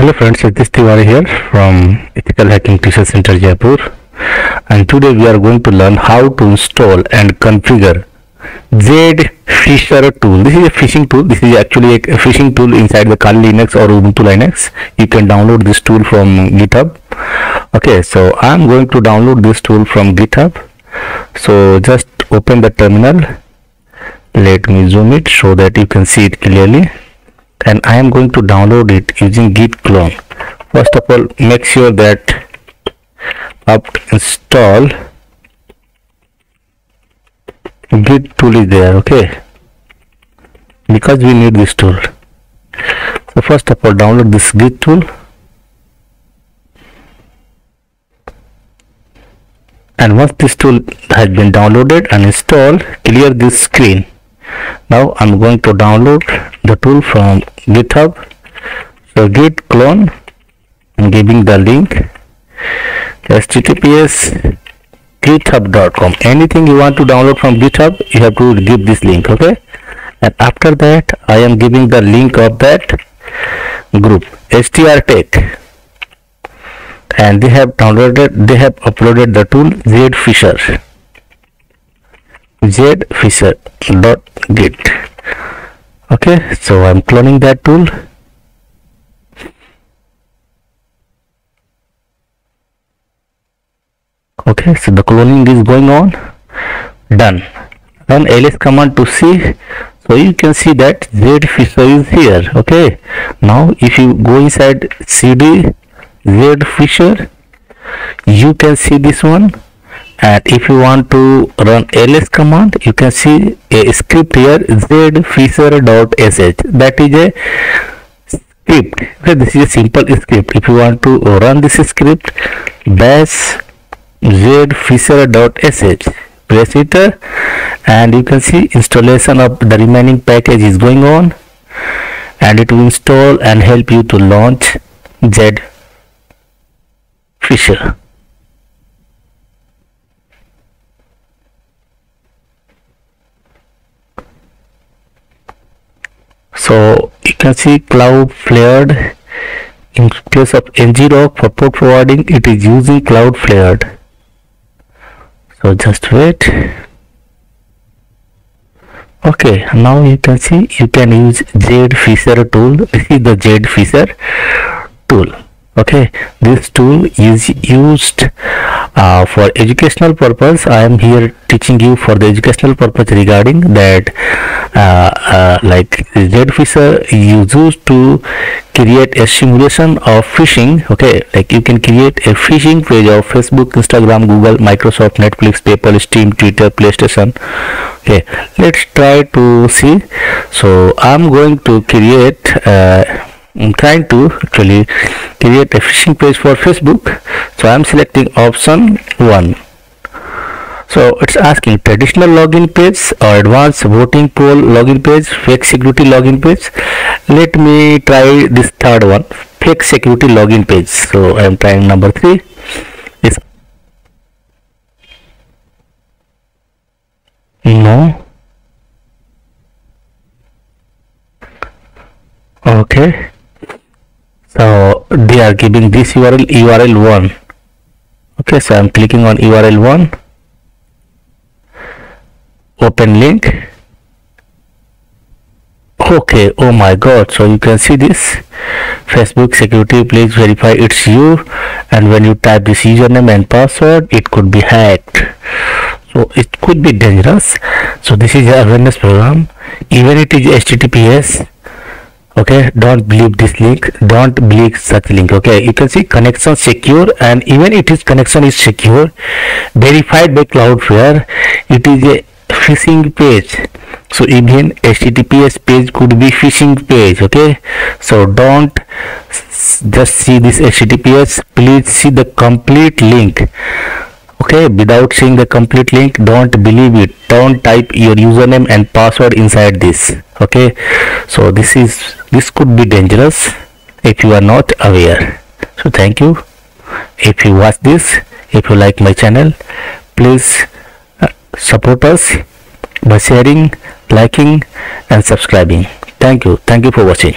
Hello friends, it is Tiwari here from Ethical Hacking Research Center Jaipur, and today we are going to learn how to install and configure Zphisher tool. This is a phishing tool. This is actually a phishing tool inside the Kali Linux or Ubuntu Linux. You can download this tool from GitHub. Okay, so I am going to download this tool from GitHub. So just open the terminal. Let me zoom it so that you can see it clearly. And I am going to download it using git clone. First of all, make sure that apt install git tool is there, okay, because we need this tool. So first of all, download this git tool and once this tool has been downloaded and installed, clear this screen. Now I'm going to download the tool from GitHub. So git clone, I'm giving the link https://github.com. Anything you want to download from GitHub, you have to give this link, okay? And after that, I am giving the link of that group strtech, and they have uploaded the tool zphisher.git. Okay, so I'm cloning that tool. Okay, so the cloning is going on. Done. Run ls command to see. So you can see that zphisher is here. Okay, now if you go inside cd zphisher, you can see this one. And if you want to run ls command, you can see a script here, zphisher.sh. That is a script. Okay, this is a simple script. If you want to run this script, bash zphisher.sh. Press enter, and you can see installation of the remaining package is going on, and it will install and help you to launch Zphisher. So you can see Cloudflare in place of ngrok for port forwarding. It is using Cloudflare. So just wait. Okay, now you can see you can use Zphisher tool. This is the Zphisher tool. Okay, this tool is used for educational purpose. I am here teaching you for the educational purpose regarding that like Zphisher is used to create a simulation of phishing. Okay, like you can create a phishing page of Facebook, Instagram, Google, Microsoft, Netflix, PayPal, Steam, Twitter, PlayStation. Okay, let's try to see. So I'm going to create I'm trying to actually create a phishing page for Facebook. So I'm selecting option 1. So it's asking traditional login page or advanced voting poll login page, fake security login page. Let me try this third one, fake security login page. So I'm trying number 3. Yes. No. Okay. So they are giving this URL 1. Okay, so I'm clicking on URL 1. Open link. Okay, oh my god, so you can see this Facebook security, please verify it's you, and when you type this username and password, it could be hacked. So it could be dangerous. So this is an awareness program. Even it is HTTPS. Okay, don't believe this link, don't believe such link. Okay, you can see connection secure, and even it is connection is secure, verified by Cloudflare. It is a phishing page. So even HTTPS page could be phishing page. Okay, so don't just see this HTTPS, please see the complete link. Okay, without seeing the complete link, don't believe it. Don't type your username and password inside this. Okay, so this could be dangerous if you are not aware. So thank you. If you watch this, if you like my channel, please support us by sharing, liking and subscribing. Thank you. Thank you for watching.